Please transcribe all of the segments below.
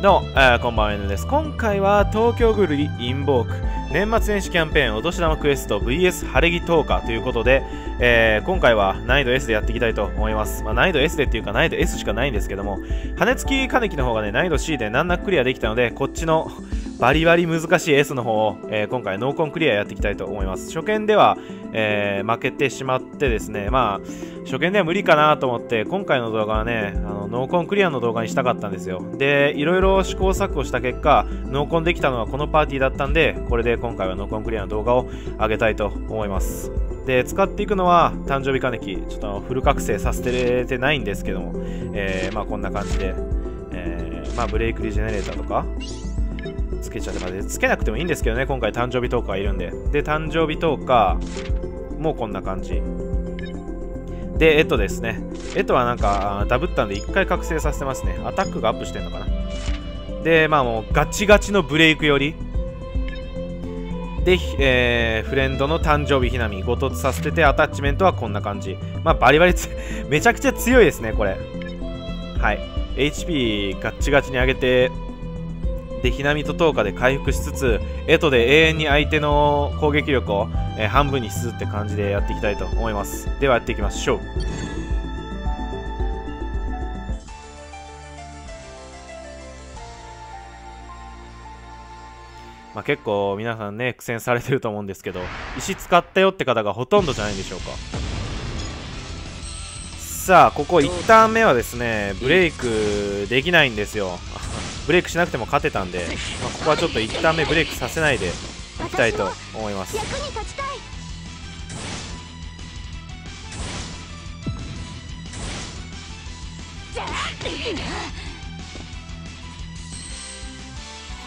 どうも、こんばんは、N です。今回は東京グルリインボーク年末年始キャンペーンお年玉クエスト VS 晴れ着10日ということで、今回は難易度 S でやっていきたいと思います。まあ、難易度 S でっていうか難易度 S しかないんですけども、羽付き金木の方がね、難易度 C で難なくクリアできたので、こっちのバリバリ難しい S の方を、今回ノーコンクリアやっていきたいと思います。初見では、負けてしまってですね、まあ、初見では無理かなと思って、今回の動画はね、ノーコンクリアの動画にしたかったんですよ。で、いろいろ試行錯誤した結果、ノーコンできたのはこのパーティーだったんで、これで今回はノーコンクリアの動画を上げたいと思います。で、使っていくのは誕生日金木、ちょっとフル覚醒させてないんですけども、まあこんな感じで、まあブレイクリジェネレーターとか、つけちゃってます。つけなくてもいいんですけどね、今回誕生日10日がいるんで。で、誕生日10日もうこんな感じ。で、ですね。はなんかダブったんで1回覚醒させてますね。アタックがアップしてんのかな。で、まあもうガチガチのブレイクより。で、フレンドの誕生日ひなみ、ごとつさせてて、アタッチメントはこんな感じ。まあバリバリめちゃくちゃ強いですね、これ。はい。HP ガチガチに上げて、でひなみと10日で回復しつつで永遠に相手の攻撃力を、半分にしつつって感じでやっていきたいと思います。ではやっていきましょう。まあ、結構皆さんね苦戦されてると思うんですけど、石使ったよって方がほとんどじゃないでしょうか。さあここ1ターン目はですねブレイクできないんですよ。ブレイクしなくても勝てたんで、まあ、ここはちょっと1ターン目ブレイクさせないでいきたいと思います。は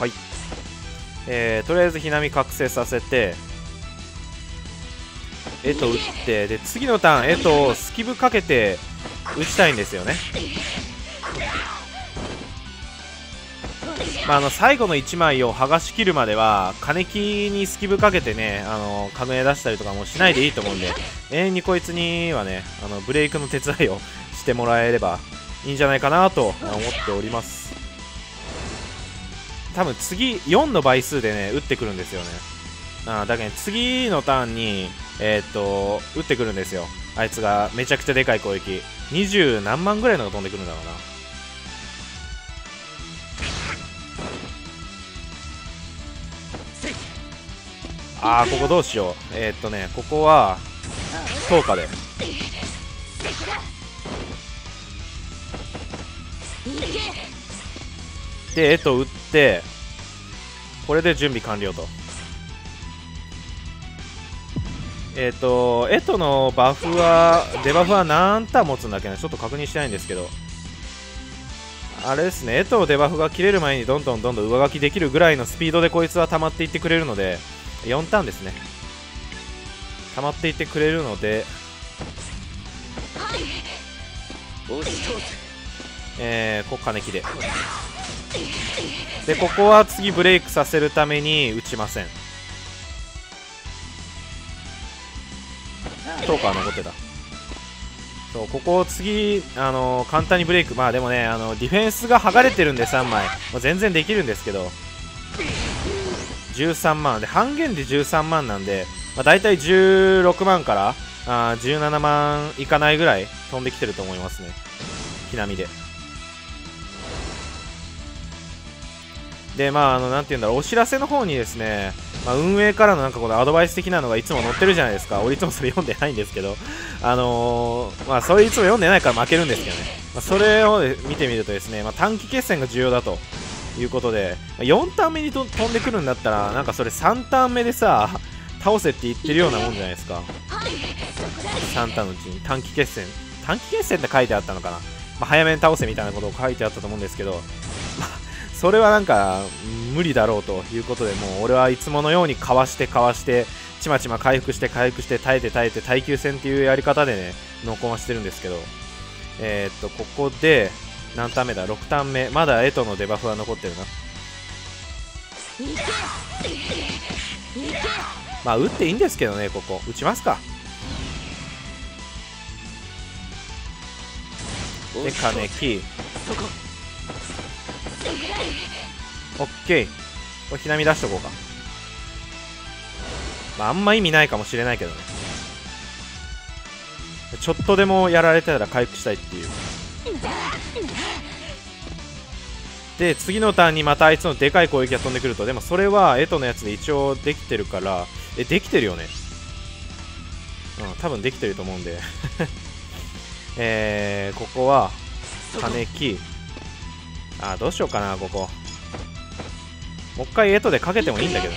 い、とりあえずひなみ覚醒させて打って、で次のターンをスキブかけて打ちたいんですよね。まあ、最後の1枚を剥がしきるまでは金木にスキブかけてね、かぐや出したりとかもしないでいいと思うんで、永遠にこいつにはねブレイクの手伝いをしてもらえればいいんじゃないかなと思っております。多分次4の倍数でね打ってくるんですよね。だけど次のターンに打ってくるんですよ。あいつがめちゃくちゃでかい攻撃20何万ぐらいのが飛んでくるんだろうな。あーここどうしよう。ここは10日でで打って、これで準備完了と。のバフはデバフは何ターン持つんだっけな、ちょっと確認してないんですけど、あれですねのデバフが切れる前にどんどん上書きできるぐらいのスピードでこいつは溜まっていってくれるので、4ターンですね溜まっていってくれるので、ここ金木でここは次ブレイクさせるために打ちません。10日は残ってた。そうここ次簡単にブレイク、まあでもねディフェンスが剥がれてるんで3枚、まあ、全然できるんですけど13万で半減で13万なんで、まあ、大体16万から17万いかないぐらい飛んできてると思いますね、ひなみで。でまあなんて言うんだろう、お知らせの方にですね、まあ、運営からのなんかこのアドバイス的なのがいつも載ってるじゃないですか。俺いつもそれ読んでないんですけどまあそれいつも読んでないから負けるんですけどね、まあ、それを見てみるとですね、まあ、短期決戦が重要だということで、4ターン目に飛んでくるんだったらなんかそれ3ターン目でさ倒せって言ってるようなもんじゃないですか。3ターンのうちに短期決戦って書いてあったのかな、まあ、早めに倒せみたいなことを書いてあったと思うんですけど、まあ、それはなんか無理だろうということで、もう俺はいつものようにかわしてちまちま回復して耐えて耐久戦っていうやり方でねノコンはしてるんですけど、ここで何ターン目だ、6ターン目まだのデバフは残ってるな。まあ打っていいんですけどね、ここ打ちますか。で金木オッケー。これひなみ出しとこうか。まあ、あんま意味ないかもしれないけどね。ちょっとでもやられたら回復したいっていう。で、次のターンにまたあいつのでかい攻撃が飛んでくると。でもそれはエトのやつで一応できてるから、できてるよね。うん、多分できてると思うんでここは金木、あ、どうしようかな。ここもう一回エトでかけてもいいんだけど、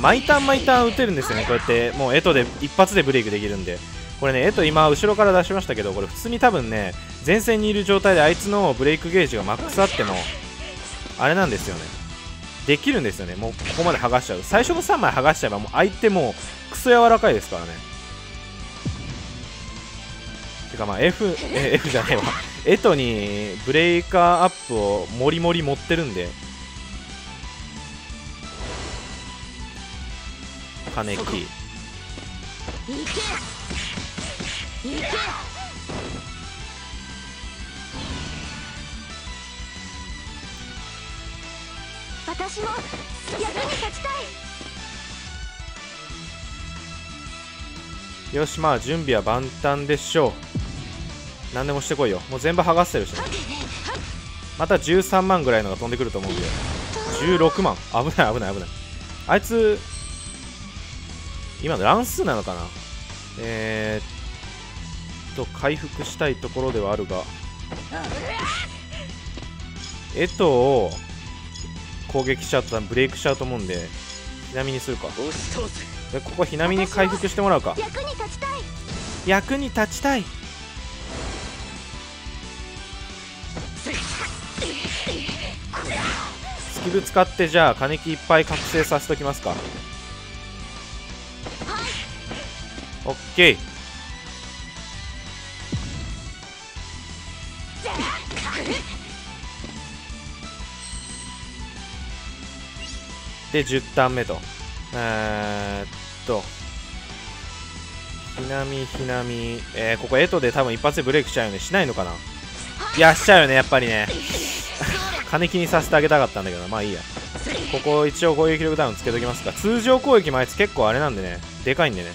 毎ターン毎ターン打てるんですよね。こうやってもうエトで一発でブレイクできるんで。これね、エト今後ろから出しましたけど、これ普通に多分ね、前線にいる状態であいつのブレイクゲージがマックスあってもあれなんですよね、できるんですよね。もうここまで剥がしちゃう。最初の3枚剥がしちゃえばもう相手もうクソ柔らかいですからね。てかまあ F じゃねえわエトにブレイカーアップをモリモリ持ってるんで。金木私も役に立ちたい。よし、まあ準備は万端でしょう。何でもしてこいよ。もう全部剥がしてるし、ね、また13万ぐらいのが飛んでくると思うんで。16万、危ない危ない危ない。あいつ今の乱数なのかな。回復したいところではあるが、エトを攻撃しちゃったらブレイクしちゃうと思うんで、ひなみにするか。で、ここひなみに回復してもらうか。役に立ちたい。スキル使って、じゃあ金木いっぱい覚醒させときますか。オッケー。で、10ターン目と。ひなみ、ここエトで多分一発でブレイクしちゃうよね。しないのかな。いや、しちゃうよね、やっぱりね金気にさせてあげたかったんだけど、まあいいや。ここ一応攻撃力ダウンつけときますか。通常攻撃もあいつ結構あれなんでね、でかいんでね。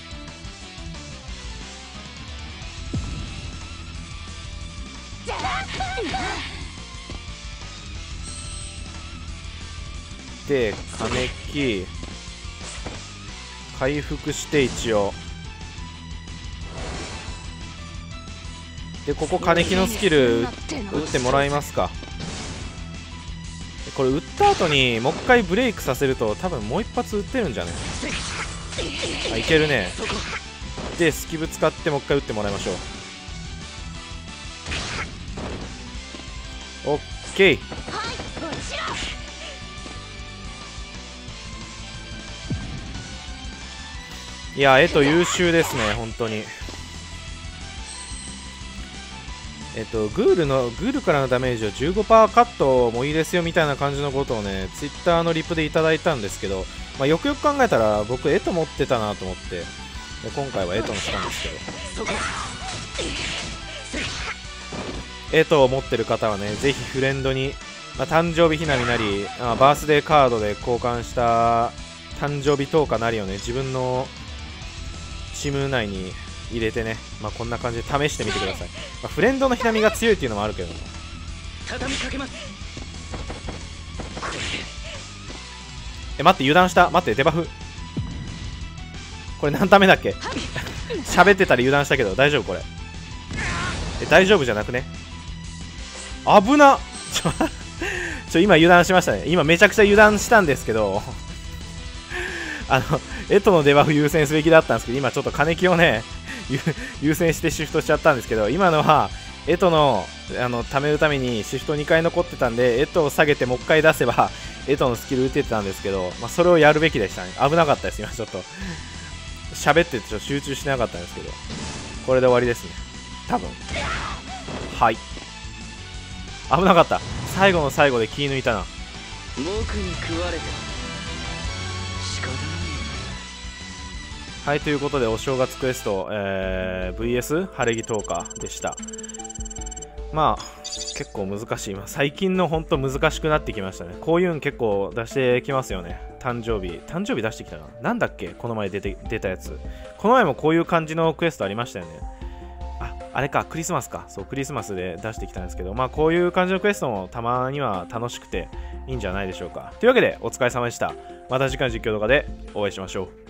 で、金木回復して一応で、ここ金木のスキル打ってもらいますか。これ打った後にもう一回ブレイクさせると多分もう一発打ってるんじゃね。あ、いけるね。で、スキブ使ってもう一回打ってもらいましょう。オッケー。いや、エト優秀ですね、本当に。グールからのダメージを 15% カットもいいですよみたいな感じのことをね、ツイッターのリプでいただいたんですけど、まあ、よくよく考えたら僕エト持ってたなと思って、で今回はエトにしたんですけど、エトを持ってる方はね、ぜひフレンドに、まあ、誕生日ひなみなり、まあ、バースデーカードで交換した誕生日10日なりをね、自分のチーム内に入れてね、まあ、こんな感じで試してみてください。まあ、フレンドのひなみが強いっていうのもあるけど、待って、油断した。待って、デバフこれ何ためだっけ喋ってたり油断したけど大丈夫。これ大丈夫じゃなくね。危なっ今油断しましたね。今めちゃくちゃ油断したんですけどエトのデバフ優先すべきだったんですけど、今ちょっと金木をね優先してシフトしちゃったんですけど、今のはエトのためるためにシフト2回残ってたんで、エトを下げてもう1回出せばエトのスキル打ててたんですけど、まあ、それをやるべきでしたね。危なかったです。今ちょっと喋ってちょっと集中しなかったんですけど、これで終わりですね、多分。はい、危なかった。最後の最後で気抜いたな。僕に食われてはい、ということでお正月クエスト、VS 晴れ着10日でした。まあ結構難しい。最近のほんと難しくなってきましたね。こういうの結構出してきますよね。誕生日出してきたな。なんだっけこの前出たやつ。この前もこういう感じのクエストありましたよね。あれか、クリスマスか。そう、クリスマスで出してきたんですけど、まあこういう感じのクエストもたまには楽しくていいんじゃないでしょうか。というわけで、お疲れ様でした。また次回の実況動画でお会いしましょう。